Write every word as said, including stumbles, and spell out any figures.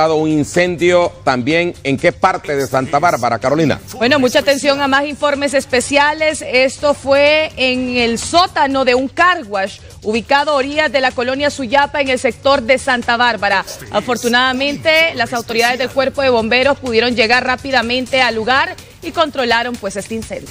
Un incendio también. ¿En qué parte de Santa Bárbara, Carolina? Bueno, mucha atención a más informes especiales. Esto fue en el sótano de un car wash ubicado a orillas de la colonia Suyapa, en el sector de Santa Bárbara. Afortunadamente, las autoridades del cuerpo de bomberos pudieron llegar rápidamente al lugar y controlaron pues este incendio.